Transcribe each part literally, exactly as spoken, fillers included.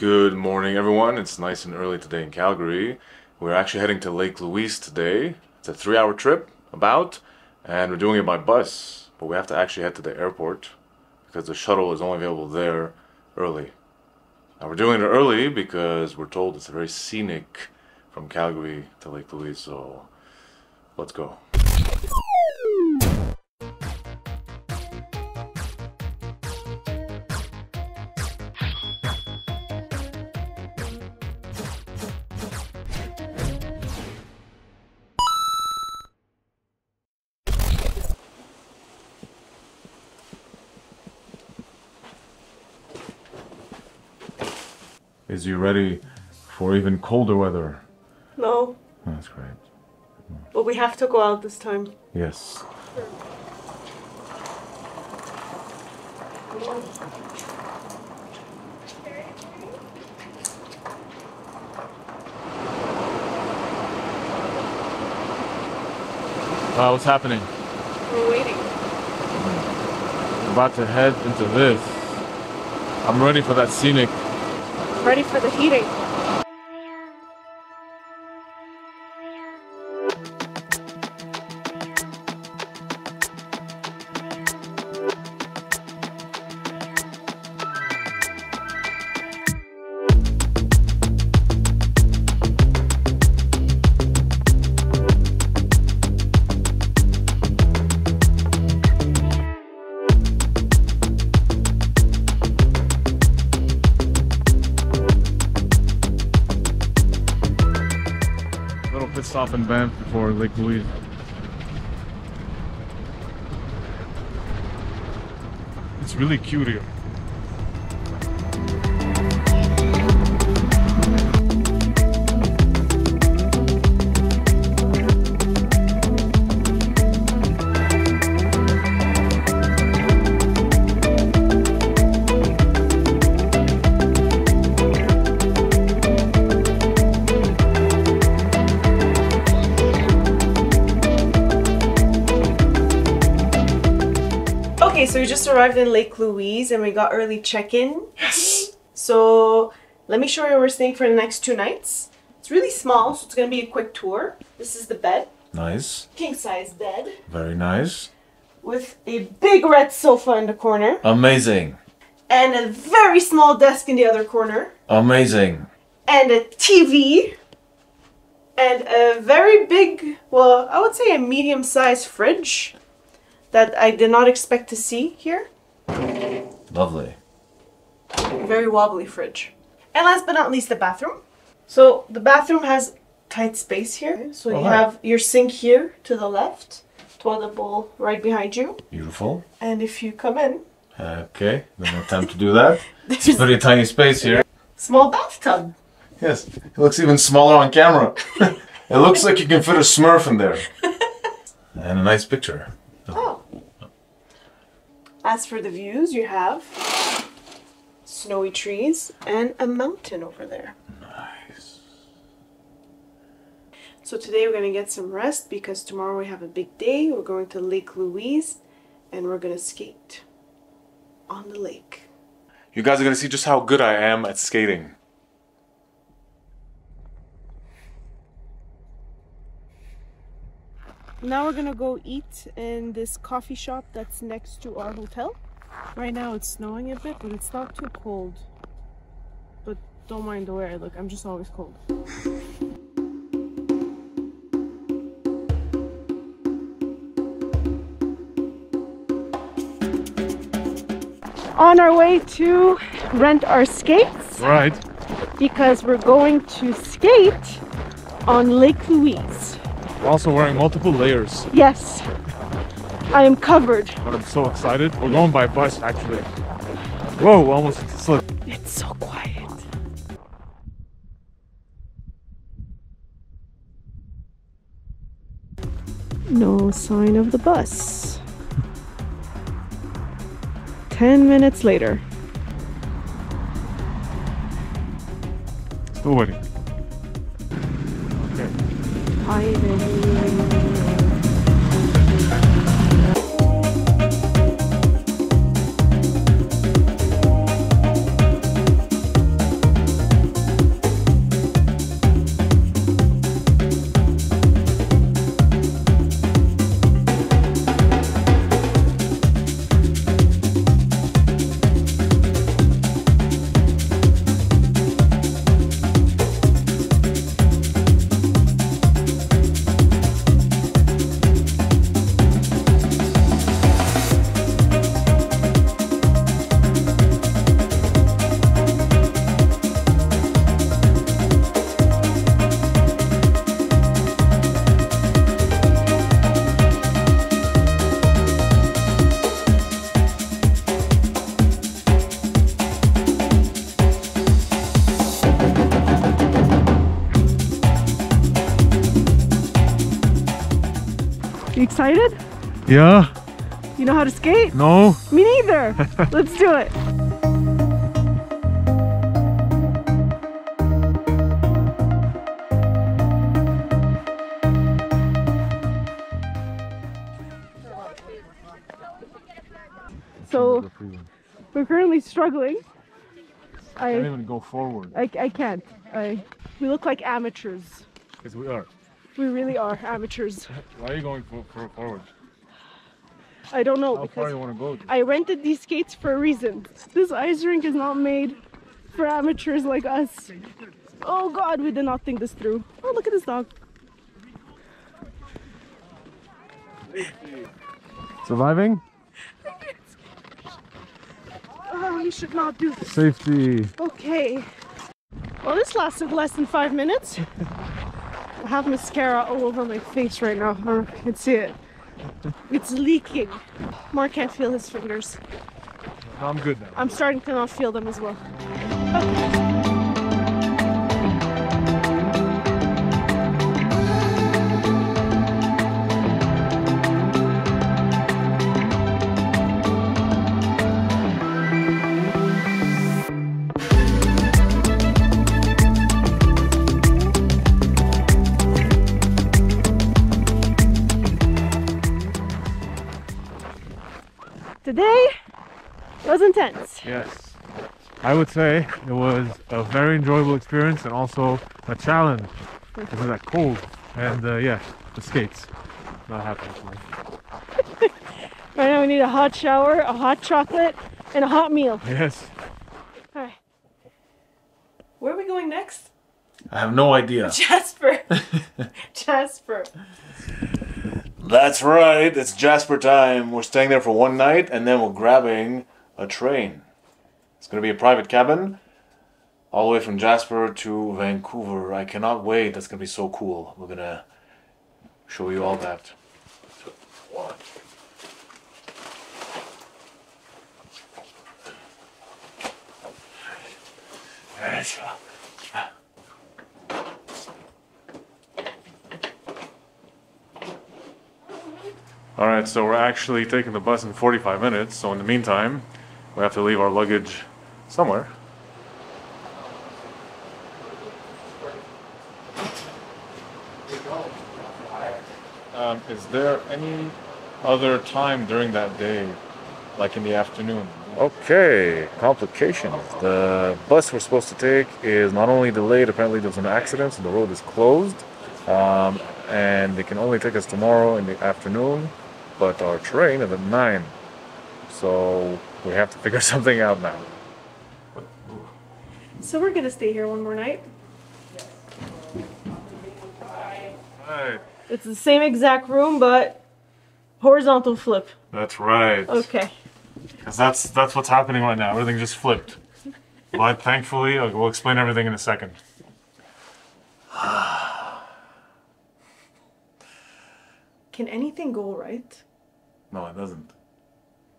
Good morning, everyone. It's nice and early today in Calgary. We're actually heading to Lake Louise today. It's a three hour trip, about, and we're doing it by bus. But we have to actually head to the airport because the shuttle is only available there early. Now, we're doing it early because we're told it's very scenic from Calgary to Lake Louise, so let's go. Is you ready for even colder weather? No. That's great. But we have to go out this time. Yes. Sure. Uh, what's happening? We're waiting. I'm about to head into this. I'm ready for that scenic. Ready for the heating. Stop in Banff before Lake Louise. It's really cute here. Okay, so we just arrived in Lake Louise and we got early check-in. Yes! So let me show you where we're staying for the next two nights. It's really small, so it's gonna be a quick tour. This is the bed. Nice. King-size bed. Very nice. With a big red sofa in the corner. Amazing. And a very small desk in the other corner. Amazing. And a T V. And a very big, well, I would say a medium-sized fridge that I did not expect to see here. Lovely. Very wobbly fridge. And last but not least, the bathroom. So the bathroom has tight space here. So oh, you hi. have your sink here to the left, toilet bowl right behind you. Beautiful. And if you come in. Okay, there's no time to do that. It's a pretty tiny space here. Small bathtub. Yes, it looks even smaller on camera. It looks like you can fit a Smurf in there. And a nice picture. Oh. As for the views, you have snowy trees and a mountain over there. Nice. So today we're going to get some rest because tomorrow we have a big day. We're going to Lake Louise and we're going to skate on the lake. You guys are going to see just how good I am at skating. Now we're gonna go eat in this coffee shop that's next to our hotel. Right now it's snowing a bit, but it's not too cold. But don't mind the way I look, I'm just always cold. On our way to rent our skates. Right. Because we're going to skate on Lake Louise. Also wearing multiple layers. Yes, I am covered. But I'm so excited. We're going by bus, actually. Whoa, almost slipped. It's so quiet. No sign of the bus. Ten minutes later. Still waiting. I really You excited? Yeah. You know how to skate? No. Me neither. Let's do it. So we're currently struggling. I can't even go forward. I, I can't. I, we look like amateurs. Because we are. We really are amateurs. Why are you going for, for forward? I don't know. How because far you want to go? To? I rented these skates for a reason. This ice rink is not made for amateurs like us. Oh God, we did not think this through. Oh, look at this dog. Surviving? Oh, we should not do this. Safety. Okay. Well, this lasted less than five minutes. I have mascara all over my face right now. I don't know if you can see it. It's leaking. Mark can't feel his fingers. I'm good now. I'm starting to not feel them as well. Okay. Today was intense. Yes, I would say it was a very enjoyable experience and also a challenge because of that cold and uh, yeah, the skates. Not happening for me. Right now we need a hot shower, a hot chocolate, and a hot meal. Yes. All right. Where are we going next? I have no idea. Jasper. Jasper. That's right, it's Jasper time. We're staying there for one night and then we're grabbing a train. It's going to be a private cabin all the way from Jasper to Vancouver. I cannot wait. That's going to be so cool. We're going to show you all that. Alright, so we're actually taking the bus in forty-five minutes, so in the meantime, we have to leave our luggage somewhere. Um, is there any other time during that day, like in the afternoon? Okay, complications. The bus we're supposed to take is not only delayed, apparently there was an accident, so the road is closed. Um, and they can only take us tomorrow in the afternoon. But our train is at nine, so we have to figure something out now. So we're gonna stay here one more night. Right. It's the same exact room, but horizontal flip. That's right. Okay. Because that's that's what's happening right now. Everything just flipped. But thankfully, we'll explain everything in a second. Can anything go right? No, it doesn't.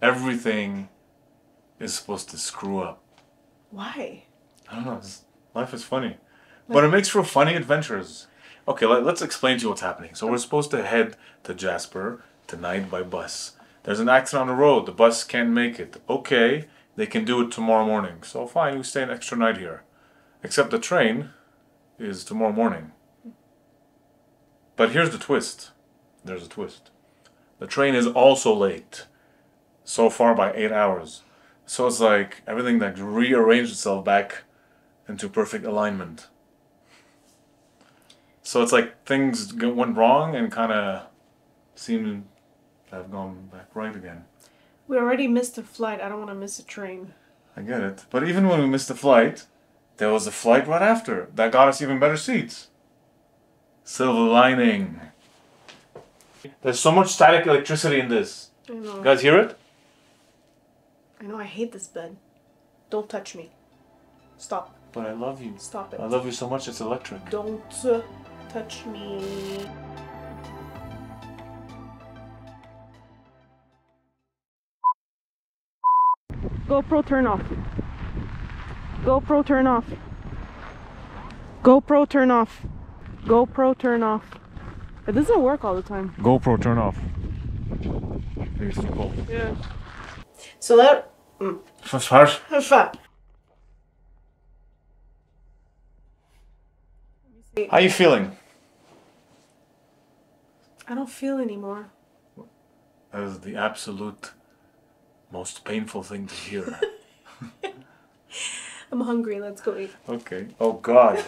Everything is supposed to screw up. Why? I don't know. It's, life is funny. Like, but it makes for funny adventures. Okay, let, let's explain to you what's happening. So we're supposed to head to Jasper tonight by bus. There's an accident on the road. The bus can't make it. Okay, they can do it tomorrow morning. So fine, we stay an extra night here. Except the train is tomorrow morning. But here's the twist. There's a twist. The train is also late. So far by eight hours. So it's like everything that rearranged itself back into perfect alignment. So it's like things went wrong and kind of seem to have gone back right again. We already missed a flight. I don't want to miss a train. I get it. But even when we missed the flight, there was a flight right after that got us even better seats. Silver lining. There's so much static electricity in this. I know. You guys hear it? I know, I hate this bed. Don't touch me. Stop. But I love you. Stop it. I love you so much, it's electric. Don't uh, touch me. GoPro turn off. GoPro turn off. GoPro turn off. GoPro turn off. It doesn't work all the time. GoPro, turn off. Maybe it's too cold. Yeah. So that... Mm. That's harsh. That's fat. How are you feeling? I don't feel anymore. That is the absolute most painful thing to hear. I'm hungry, let's go eat. Okay. Oh God.